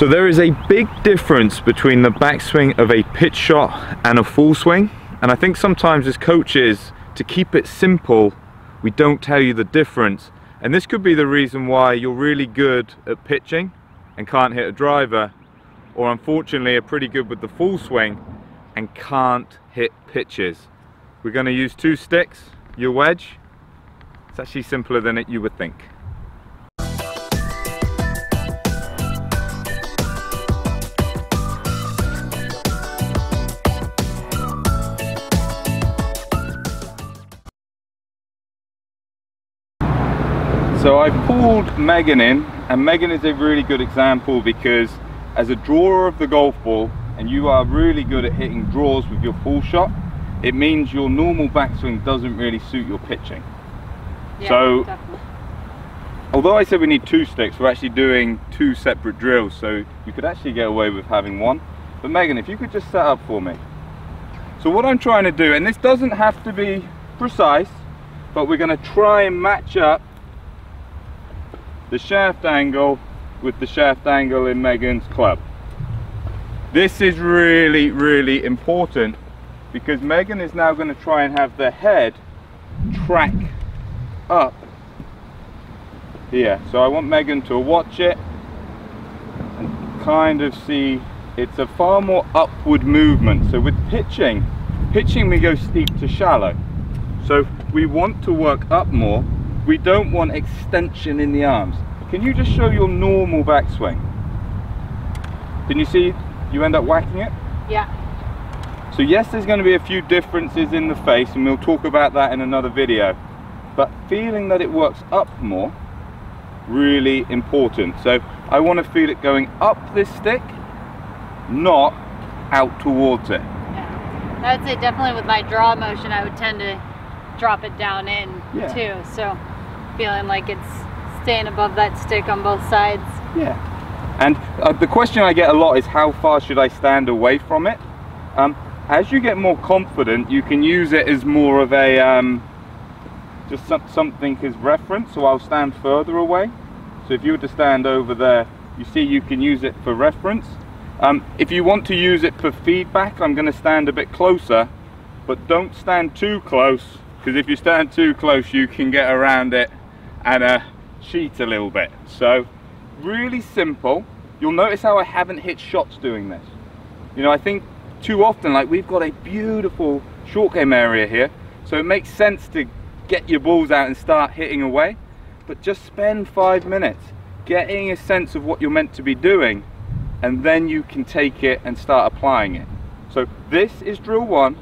So there is a big difference between the backswing of a pitch shot and a full swing. And I think sometimes as coaches, to keep it simple, we don't tell you the difference. And this could be the reason why you're really good at pitching and can't hit a driver, or unfortunately are pretty good with the full swing and can't hit pitches. We're going to use two sticks, your wedge. It's actually simpler than you would think. So I pulled Megan in, and Megan is a really good example because as a drawer of the golf ball, and you are really good at hitting draws with your full shot, it means your normal backswing doesn't really suit your pitching. Yeah, so definitely. Although I said we need two sticks, we're actually doing two separate drills, so you could actually get away with having one. But Megan, if you could just set up for me. So what I'm trying to do, and this doesn't have to be precise, but we're going to try and match up the shaft angle with the shaft angle in Megan's club. This is really, really important because Megan is now going to try and have the head track up here. So I want Megan to watch it and kind of see it's a far more upward movement. So with pitching we go steep to shallow. So we want to work up more. We don't want extension in the arms. Can you just show your normal backswing? Can you see you end up whacking it? Yeah. So yes, there's going to be a few differences in the face, and we'll talk about that in another video. But feeling that it works up more, really important. So I want to feel it going up this stick, not out towards it. Yeah. I would say definitely with my draw motion, I would tend to drop it down in too. So feeling like it's staying above that stick on both sides. Yeah. And the question I get a lot is how far should I stand away from it? As you get more confident, you can use it as more of a just something as reference. So I'll stand further away. So if you were to stand over there, you see you can use it for reference. If you want to use it for feedback, I'm going to stand a bit closer, but don't stand too close, because if you stand too close you can get around it and cheat a little bit. So really simple. You'll notice how I haven't hit shots doing this. You know, I think too often, like, we've got a beautiful short game area here, so it makes sense to get your balls out and start hitting away, but just spend 5 minutes getting a sense of what you're meant to be doing, and then you can take it and start applying it. So this is drill one.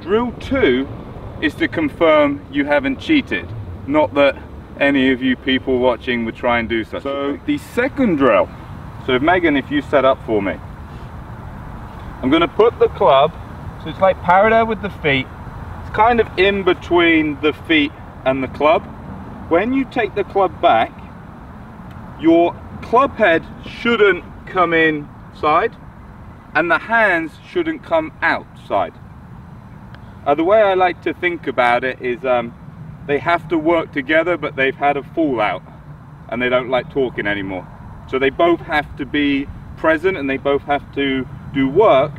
Drill two is to confirm you haven't cheated. Not that any of you people watching would try and do such a thing. So the second drill, so Megan, if you set up for me. I'm gonna put the club, so it's like parallel with the feet. It's kind of in between the feet and the club. When you take the club back, your club head shouldn't come inside and the hands shouldn't come outside. The way I like to think about it is they have to work together, but they've had a fallout and they don't like talking anymore. So they both have to be present and they both have to do work,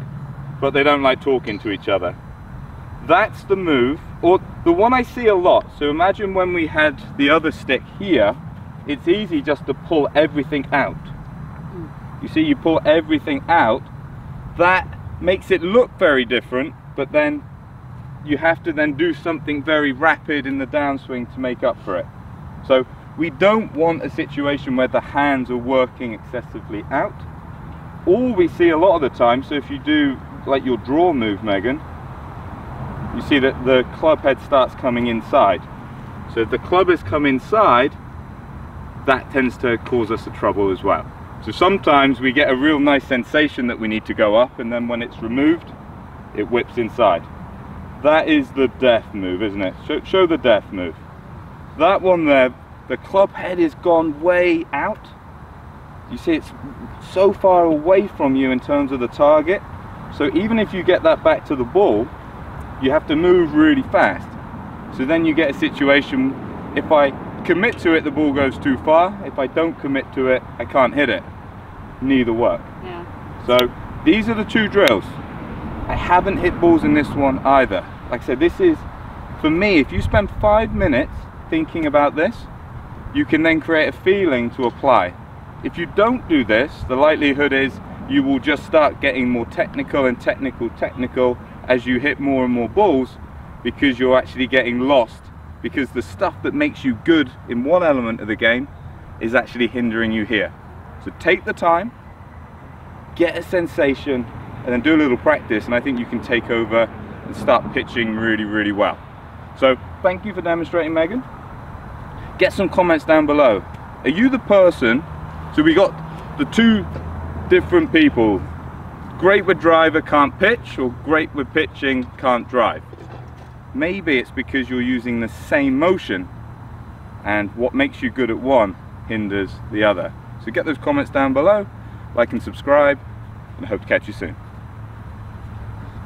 but they don't like talking to each other. That's the move, or the one I see a lot. So imagine when we had the other stick here, it's easy just to pull everything out. You see, you pull everything out. That makes it look very different, but then you have to then do something very rapid in the downswing to make up for it. So we don't want a situation where the hands are working excessively out. All we see a lot of the time, so if you do like your draw move, Megan, you see that the club head starts coming inside. So if the club has come inside, that tends to cause us trouble as well. So sometimes we get a real nice sensation that we need to go up, and then when it's removed, it whips inside. That is the death move, isn't it? Show the death move. That one there, the club head has gone way out. You see, it's so far away from you in terms of the target. So even if you get that back to the ball, you have to move really fast. So then you get a situation, if I commit to it, the ball goes too far. If I don't commit to it, I can't hit it. neither work. Yeah. So these are the two drills. I haven't hit balls in this one either. Like I said, this is, for me, if you spend 5 minutes thinking about this, you can then create a feeling to apply. If you don't do this, the likelihood is you will just start getting more technical and technical as you hit more and more balls, because you're actually getting lost, because the stuff that makes you good in one element of the game is actually hindering you here. So take the time, get a sensation, and then do a little practice, and I think you can take over and start pitching really, really well. So thank you for demonstrating, Megan. Get some comments down below. Are you the person, so we got the two different people, great with driver, can't pitch, or great with pitching, can't drive. Maybe it's because you're using the same motion, and what makes you good at one hinders the other. So get those comments down below, like and subscribe, and I hope to catch you soon.